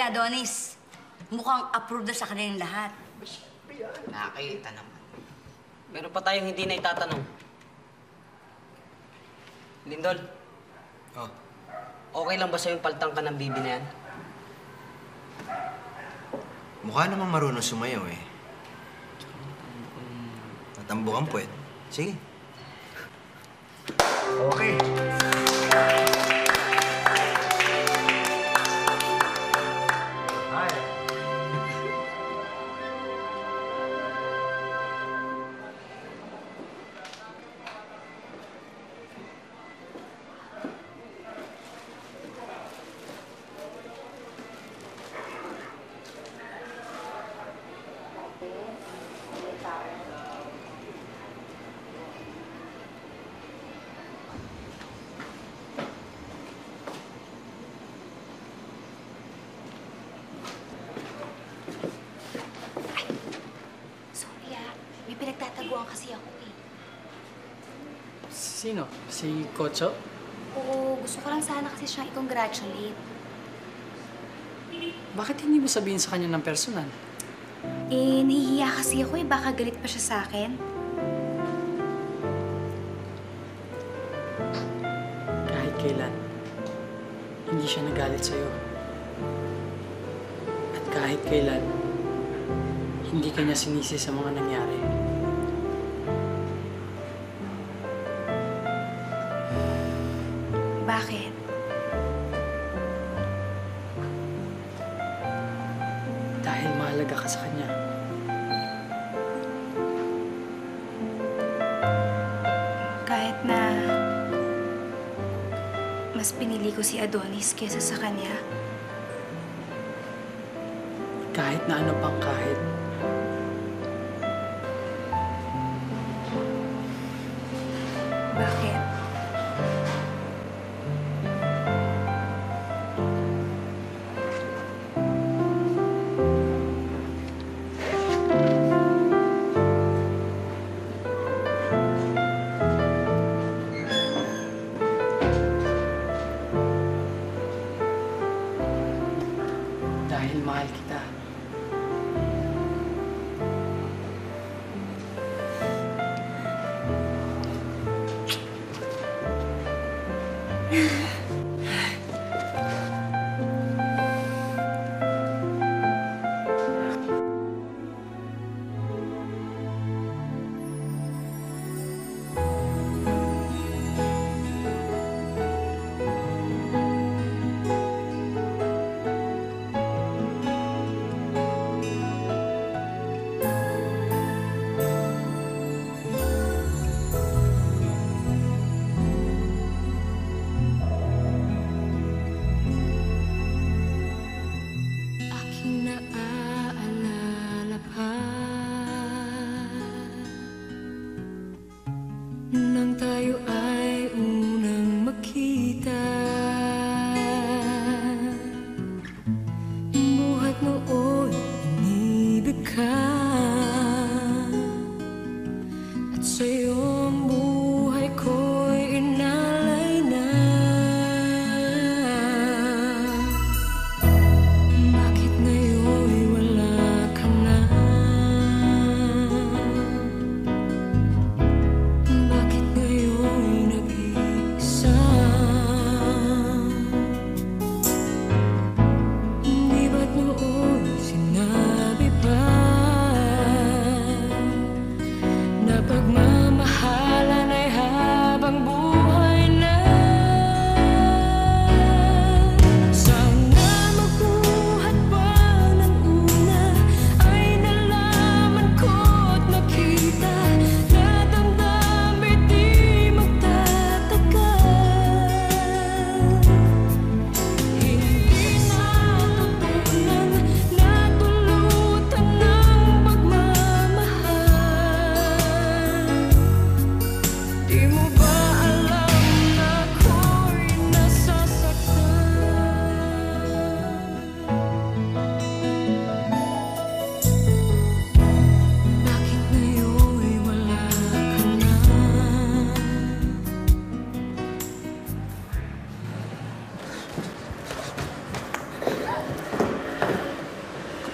Adonis. Mukhang approved na sa kanilang lahat. Nakakita naman. Meron pa tayong hindi na itatanong. Lindol. Oh. Okay lang ba sa'yo yung paltang ka ng bibi na yan? Mukha namang marunong sumayaw eh. Natambo kang puwet. Sige. Okay. Sino? Si Kocho? Oo, gusto ko lang sana kasi siyang i-congratulate. Bakit hindi mo sabihin sa kanya ng personal? Eh, nahihiya kasi ako eh. Baka galit pa siya sa akin. Kahit kailan, hindi siya nagalit sa'yo. At kahit kailan, hindi kanya sinisi sa mga nangyari. Bakit? Dahil mahalaga ka sa kanya. Kahit na mas pinili ko si Adonis kaysa sa kanya. Kahit na ano pang kahit. Bakit?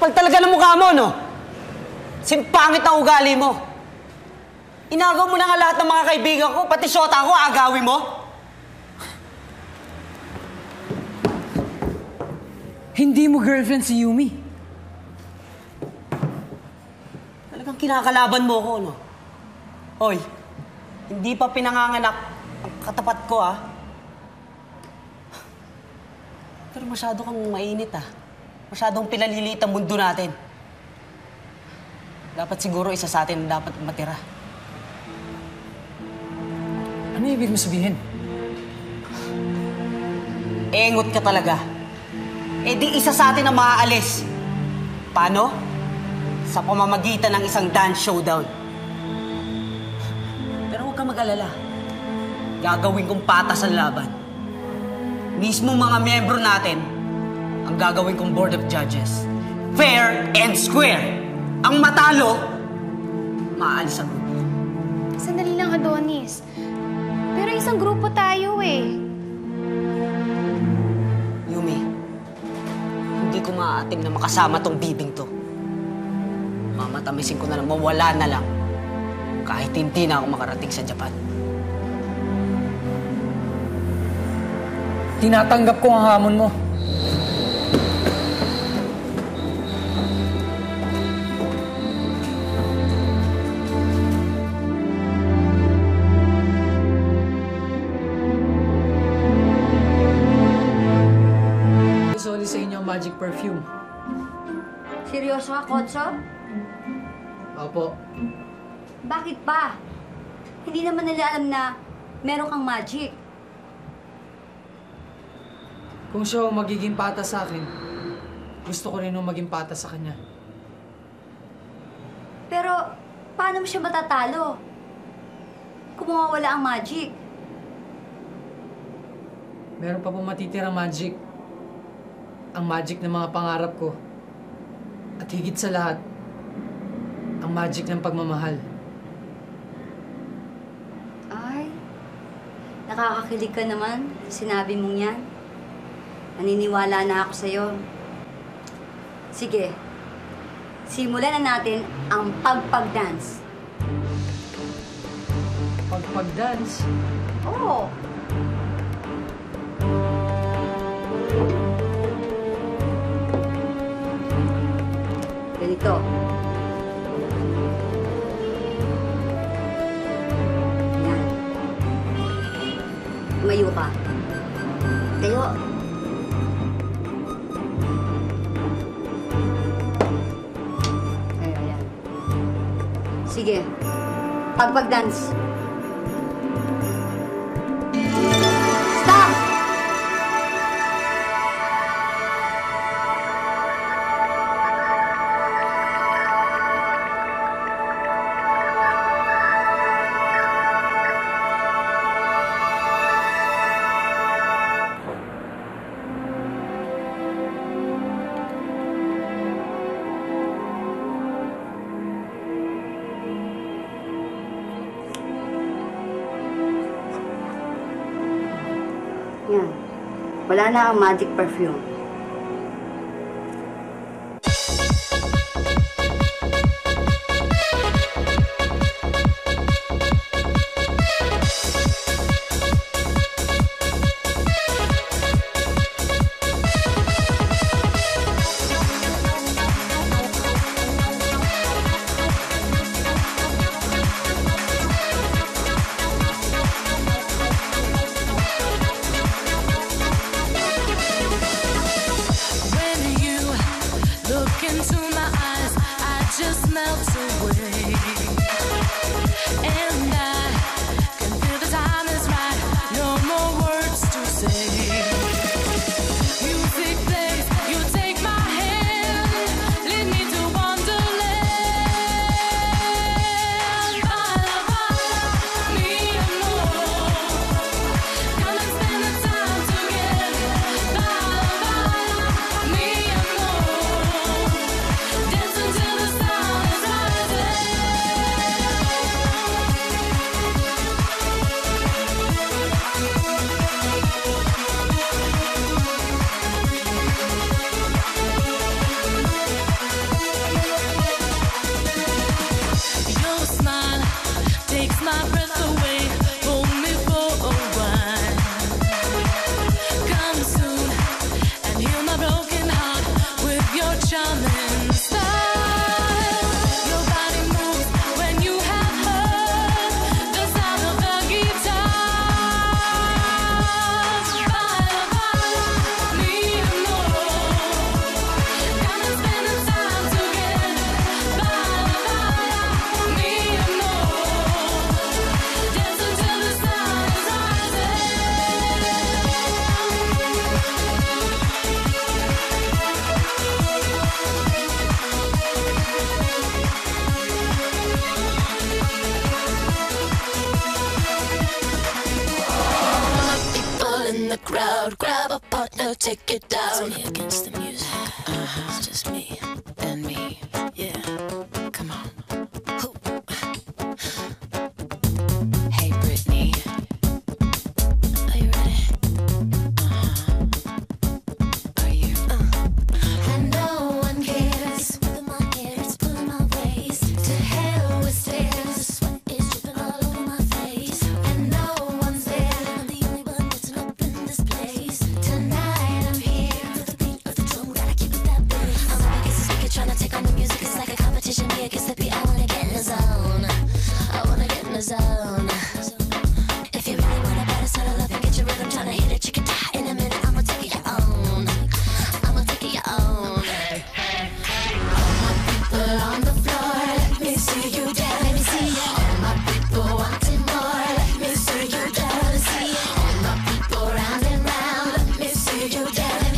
Kapal talaga ng mukha mo, no? Simpangit ang ugali mo. Inagaw mo na nga lahat ng mga kaibigan ko, pati siyota ko, agawin mo? Hindi mo girlfriend si Yumi. Talagang kinakalaban mo ko, no? Oy, hindi pa pinanganganak ang katapat ko, ah. Pero masyado kang mainit, ah. Masyadong pinaliliit ang mundo natin. Dapat siguro isa sa atin dapat matira. Ano ibig mo sabihin? Engot ka talaga. Eh di isa sa atin ang maaalis. Paano? Sa pamamagitan ng isang dance showdown. Pero huwag kang mag-alala. Gagawin kong patas ang laban. Mismo mga miyembro natin ang gagawin kong board of judges. Fair and square. Ang matalo, maaalis ang grupo. Sandali lang, Adonis. Pero isang grupo tayo, eh. Yumi, hindi ko maaating na makasama tong bibing to. Mamatamisin ko na lang, mawala na lang. Kahit hindi na ako makarating sa Japan. Tinatanggap ko ang hamon mo. Magic perfume. Seryoso ka, Kocho? Opo. Bakit pa? Hindi naman nila alam na meron kang magic. Kung siya magiging pata sa akin, gusto ko rin maging pata sa kanya. Pero, paano mo siya matatalo? Kung mawawala ang magic. Meron pa po matitirang magic. Ang magic ng mga pangarap ko. At higit sa lahat, ang magic ng pagmamahal. Ay, nakakakilig ka naman. Sinabi mong yan. Naniniwala na ako sa'yo. Sige, simulan na natin ang pagpag-dance. Pagpag-dance? Oo. Ito. Yan. Tumayo ka. Tayo. Tayo, yan. Sige. Pagpag-dance. Wala na ang magic perfume. out. Grab a partner, take it down. It's me against the music. It's just me and me. Yeah, come on. Hey, Brittany. Are you ready? Are you? And no one cares. Whether my hair is pulling my waist. To hell with stairs. The sweat is dripping all over my face. And no one's there. I'm the only one that's up in this place. Tonight I'm here. For the beat of the drum, gotta keep it that bass. I'm up against the speaker, trying to take on the music. It's like a competition, me against the beat. I wanna get in the zone. I wanna get in the zone. If you really wanna better, sort of love it, get your rhythm, tryna hit it, you can die in a minute. I'ma take it your own. I'ma take it your own. All my people on the floor, let me see you dance. Let me see you. All my people wanting more, let me see you dance. Let me see you. All my people round and round, let me see you dance. Let me see you. All my people in the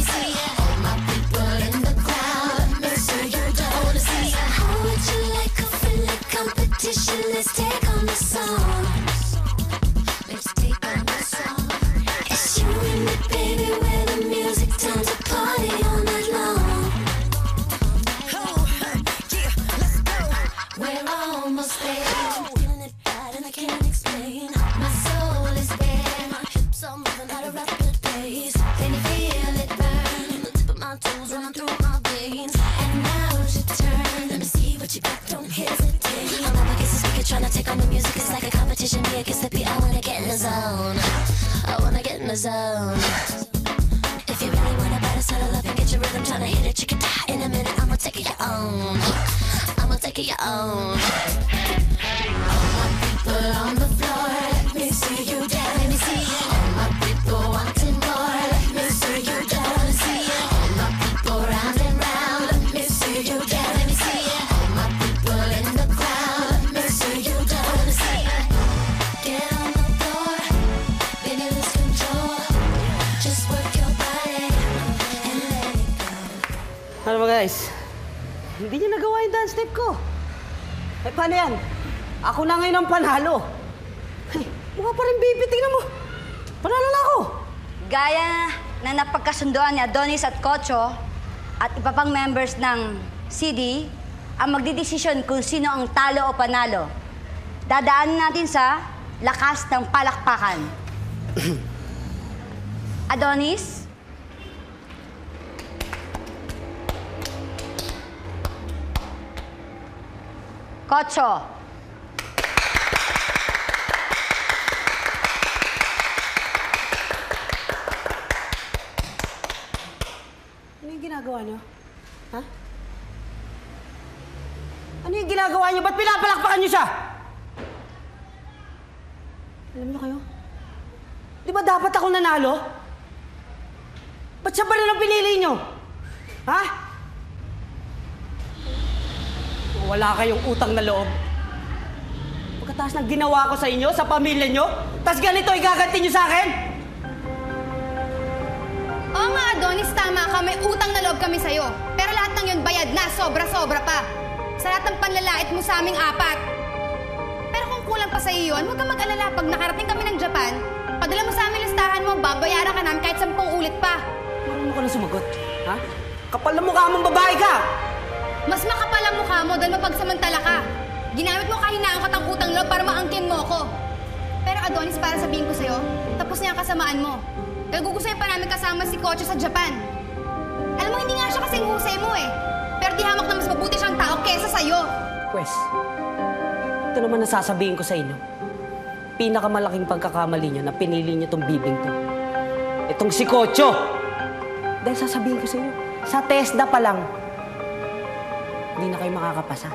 crowd, let me see you dance. I wanna see you. How would you like a friendly competition? Let's take on the song. Zone. If you really want a better sort of love and get your rhythm, tryna hit it, you can die in a minute. I'ma take it your own. I'ma take it your own. All my people on the floor, let me see you dance. Let me see you. All my people wanting more, let me see you dance. I wanna see you. All my people round and round, let me see you dance. Let me see you. All my people in the crowd, let me see you dance. I wanna see you. Get on the floor, baby, let's go. Ano ba guys? Hindi niya nagawa yung dance step ko. Eh paano yan? Ako na ngayon ang panalo. Ay, mukha pa rin baby, tingnan mo. Panalo na ako. Gaya na napagkasundoan ni Adonis at Kocho at iba pang members ng CD ang magdidesisyon kung sino ang talo o panalo. Dadaanan natin sa lakas ng palakpakan. Adonis? Kocho. Ano yung ginagawa niyo? Ha? Ano yung ginagawa niyo? Ba't pinapalakpakan niyo siya? Alam niyo kayo? Di ba dapat ako nanalo? Ba't siya pala nang pinili niyo? Ha? Wala kayong utang na loob. Pagkatapos ng ginawa ko sa inyo, sa pamilya nyo, tas ganito igaganti nyo sa akin? Oo nga, Adonis, tama ka. May utang na loob kami sa'yo. Pero lahat ng yun bayad na, sobra-sobra pa. Sa lahat ng panlalait mo sa aming apat. Pero kung kulang pa sa'yo yun, huwag kang mag-alala. Pag nakarating kami ng Japan, padala mo sa aming listahan mo, babayaran ka namin kahit 10 ulit pa. Marunong ka na sumagot, ha? Kapal na mukha mong babae ka! Mas makapal ang mukha mo dahil mapagsamantala ka. Ginamit mo kahinaan at ang utang loob para maangkin mo ako. Pero Adonis, para sabihin ko sa'yo, tapos na ang kasamaan mo. Dahil gugusayin pa namin kasama si Kocho sa Japan. Alam mo, hindi nga siya kasing husay mo eh. Pero di hamak na mas mabuti siyang tao kesa sa'yo. Pwes, ito naman nasasabihin ko sa inyo. Pinakamalaking pagkakamali niyo na pinili niyo itong bibing to. Itong si Kocho! Dahil sasabihin ko sa inyo, sa TESDA pa lang, hindi na kayo makakapasa.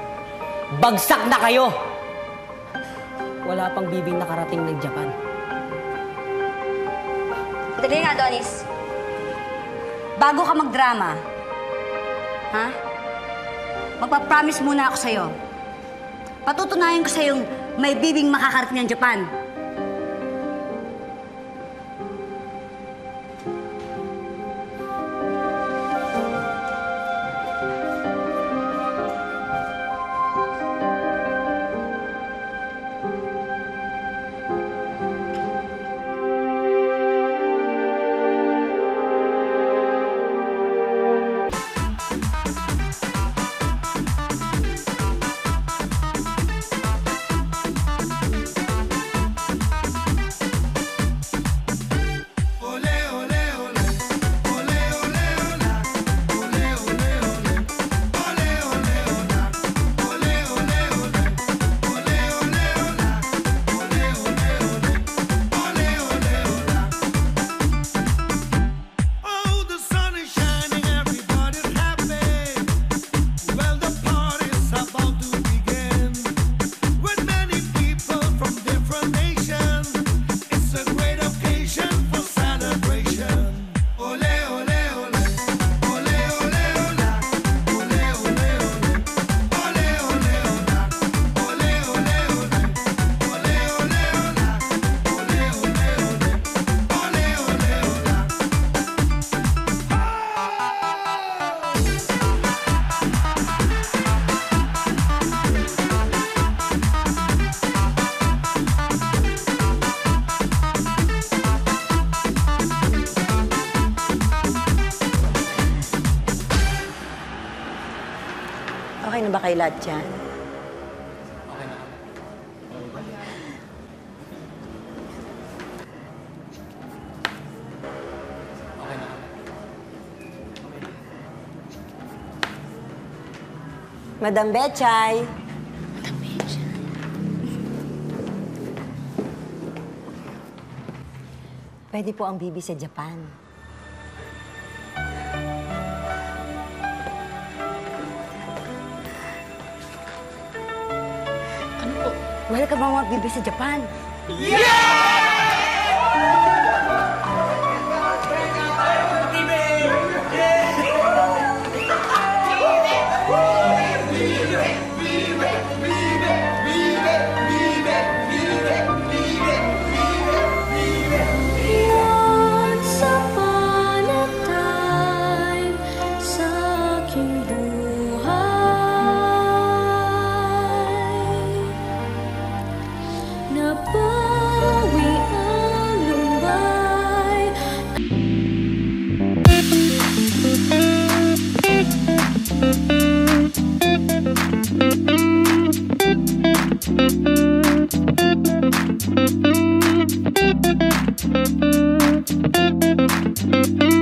Bagsak na kayo! Wala pang bibing nakarating ng Japan. Dali nga, Adonis. Bago ka magdrama, ha? Magpapromise muna ako sa'yo. Patutunayan ko sa'yong may bibing makakarating ng Japan. ba kayo lahat dyan? Okay na. Okay na. Madam Betchay! Madam Betchay. Pwede po ang bibi sa Japan. Welcome mga bibi sa Japan! Yeah!